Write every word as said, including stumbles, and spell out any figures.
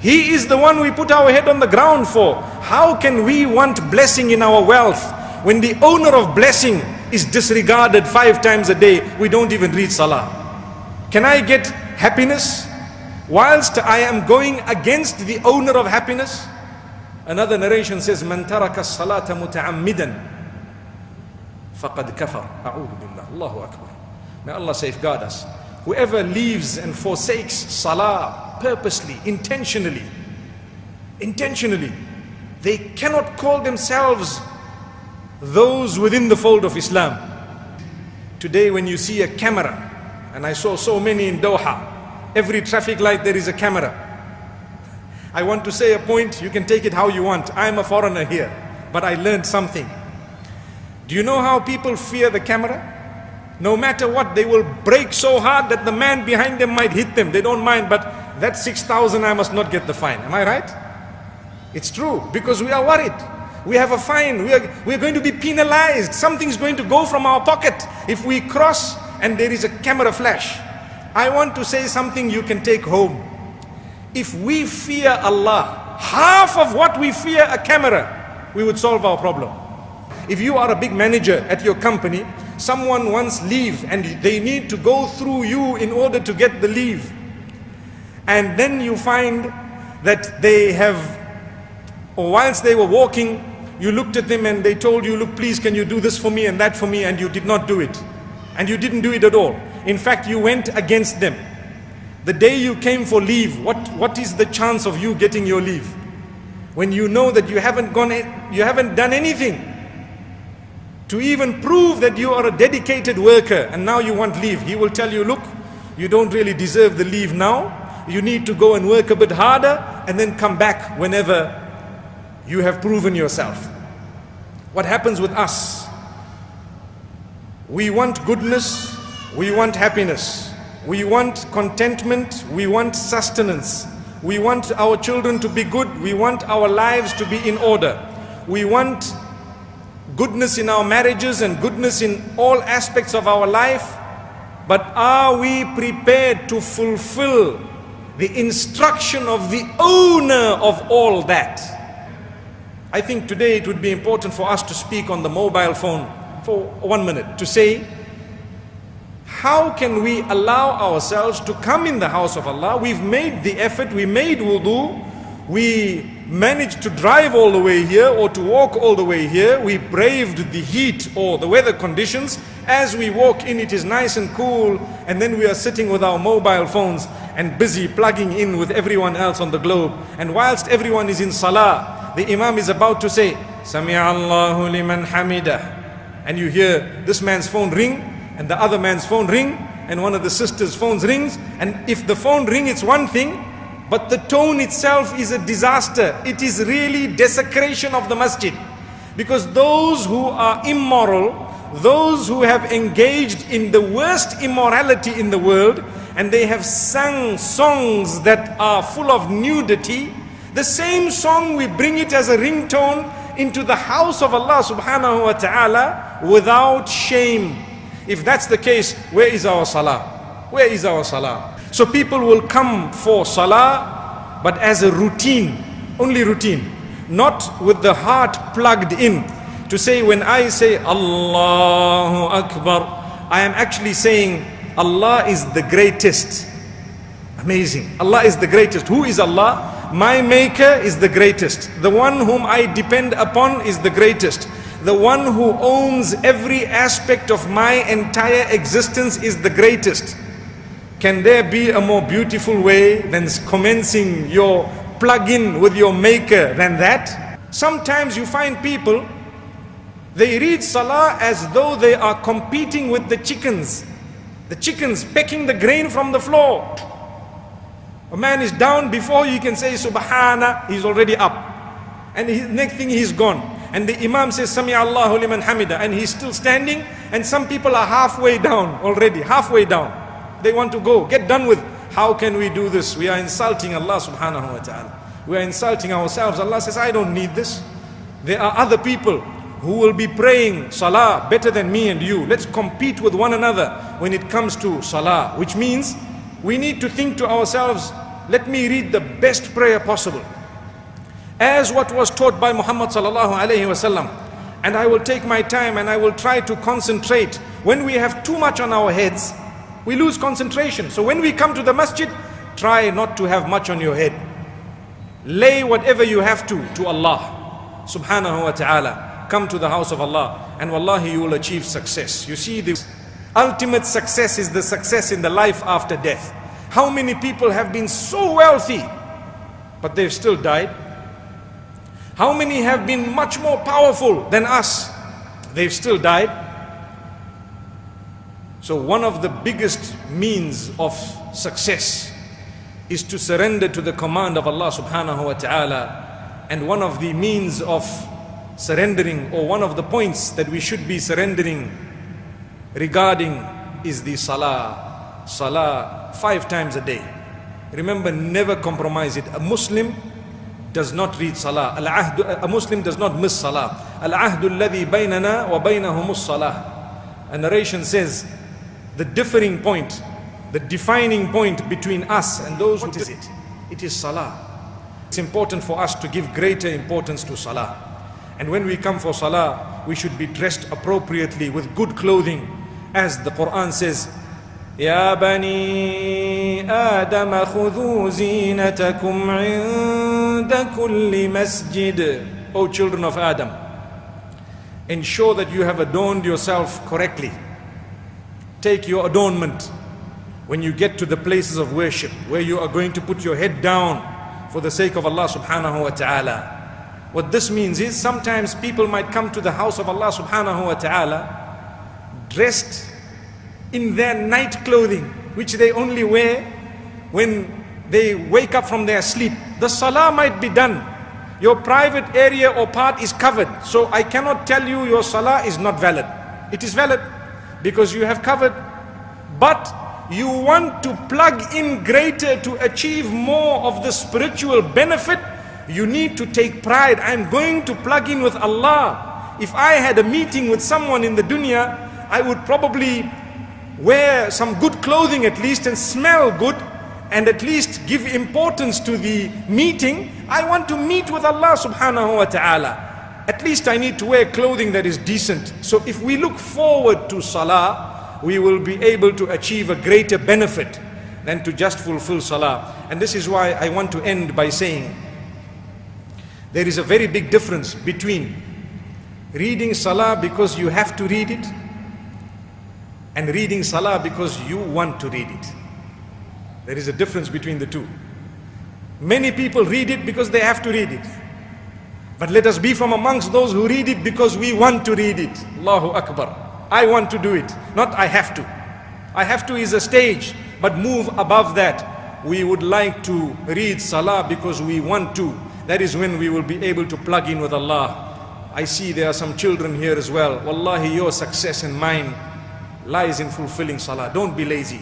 He is the one we put our head on the ground for. How can we want blessing in our wealth when the owner of blessing is disregarded five times a day? We don't even read Salah. Can I get happiness whilst I am going against the owner of happiness? Another narration says, "Man taraka salata muta'ammidan faqad kafar." A'udhu billah. Allahu akbar. May Allah safeguard us. Whoever leaves and forsakes salah purposely, intentionally, intentionally, they cannot call themselves those within the fold of Islam. Today when you see a camera, and I saw so many in Doha, every traffic light there is a camera. I want to say a point, you can take it how you want. I'm a foreigner here, but I learned something. Do you know how people fear the camera? No matter what, they will break so hard that the man behind them might hit them. They don't mind, but that six thousand, I must not get the fine. Am I right? It's true, because we are worried. We have a fine. We are, we are going to be penalized. Something's going to go from our pocket if we cross and there is a camera flash. I want to say something you can take home. If we fear Allah, half of what we fear a camera, we would solve our problem. If you are a big manager at your company, someone wants leave and they need to go through you in order to get the leave. And then you find that they have, or whilst they were walking, you looked at them and they told you, look, please, can you do this for me and that for me? And you did not do it. And you didn't do it at all. In fact, you went against them. The day you came for leave, what, what is the chance of you getting your leave? When you know that you haven't gone, you haven't done anything to even prove that you are a dedicated worker, and now you want leave. He will tell you, look, you don't really deserve the leave now. You need to go and work a bit harder and then come back whenever you have proven yourself. What happens with us? We want goodness, we want happiness. We want contentment, we want sustenance. We want our children to be good, we want our lives to be in order. We want goodness in our marriages and goodness in all aspects of our life. But are we prepared to fulfill the instruction of the owner of all that? I think today it would be important for us to speak on the mobile phone for one minute to say, how can we allow ourselves to come in the house of Allah? We've made the effort, we made wudu, we managed to drive all the way here or to walk all the way here. We braved the heat or the weather conditions. As we walk in, it is nice and cool, and then we are sitting with our mobile phones and busy plugging in with everyone else on the globe. And whilst everyone is in salah, the imam is about to say, Sami'a Allahu liman hamidah. And you hear this man's phone ring, and the other man's phone ring, and one of the sisters' phones rings. And if the phone ring, it's one thing, but the tone itself is a disaster. It is really desecration of the masjid. Because those who are immoral, those who have engaged in the worst immorality in the world, and they have sung songs that are full of nudity, the same song we bring it as a ringtone into the house of Allah subhanahu wa ta'ala without shame. If that's the case, where is our salah? Where is our salah? So people will come for salah, but as a routine, only routine, not with the heart plugged in to say, when I say Allahu Akbar, I am actually saying Allah is the greatest. Amazing. Allah is the greatest. Who is Allah? My maker is the greatest. The one whom I depend upon is the greatest. The one who owns every aspect of my entire existence is the greatest. Can there be a more beautiful way than commencing your plug-in with your maker than that? Sometimes you find people, they read salah as though they are competing with the chickens. The chickens pecking the grain from the floor. A man is down, before you can say Subhana, he's already up. And the next thing he's gone. And the imam says, Sami Allahu liman hamida, and he's still standing, and some people are halfway down already, halfway down. They want to go, get done with. How can we do this? We are insulting Allah subhanahu wa ta'ala. We are insulting ourselves. Allah says, I don't need this. There are other people who will be praying salah better than me and you. Let's compete with one another when it comes to salah, which means we need to think to ourselves, Let me read the best prayer possible, as what was taught by Muhammad sallallahu alayhi wasallam. And I will take my time and I will try to concentrate. When we have too much on our heads, we lose concentration. So when we come to the masjid, try not to have much on your head. Lay whatever you have to, to Allah subhanahu wa ta'ala. Come to the house of Allah, and wallahi, you will achieve success. You see, the ultimate success is the success in the life after death. How many people have been so wealthy, but they've still died? How many have been much more powerful than us? They've still died. So one of the biggest means of success is to surrender to the command of Allah subhanahu wa ta'ala. And one of the means of surrendering, or one of the points that we should be surrendering regarding, is the salah. Salah five times a day. Remember, never compromise it. A Muslim does not read salah. Al-ahdu, a Muslim does not miss salah. Al-ahdu alladhi baynana wa baynahumus salah. A narration says, the differing point, the defining point between us and those who... What is it? It is salah. It's important for us to give greater importance to salah. And when we come for salah, we should be dressed appropriately with good clothing. As the Qur'an says, Ya bani Adam khudhu zinatakum inda kulli masjid. O children of Adam, ensure that you have adorned yourself correctly. Take your adornment when you get to the places of worship, where you are going to put your head down for the sake of Allah subhanahu wa ta'ala. What this means is, sometimes people might come to the house of Allah subhanahu wa ta'ala dressed in their night clothing, which they only wear when they wake up from their sleep. The salah might be done. Your private area or part is covered. So I cannot tell you your salah is not valid. It is valid because you have covered. But you want to plug in greater to achieve more of the spiritual benefit. You need to take pride. I'm going to plug in with Allah. If I had a meeting with someone in the dunya, I would probably wear some good clothing at least, and smell good, and at least give importance to the meeting. I want to meet with Allah subhanahu wa ta'ala. At least I need to wear clothing that is decent. So if we look forward to salah, we will be able to achieve a greater benefit than to just fulfill salah. And this is why I want to end by saying, there is a very big difference between reading salah because you have to read it, and reading salah because you want to read it. There is a difference between the two. Many people read it because they have to read it. But let us be from amongst those who read it because we want to read it. Allahu Akbar. I want to do it, not I have to. I have to is a stage, but move above that. We would like to read salah because we want to. That is when we will be able to plug in with Allah. I see there are some children here as well. Wallahi, your success and mine lies in fulfilling salah. Don't be lazy.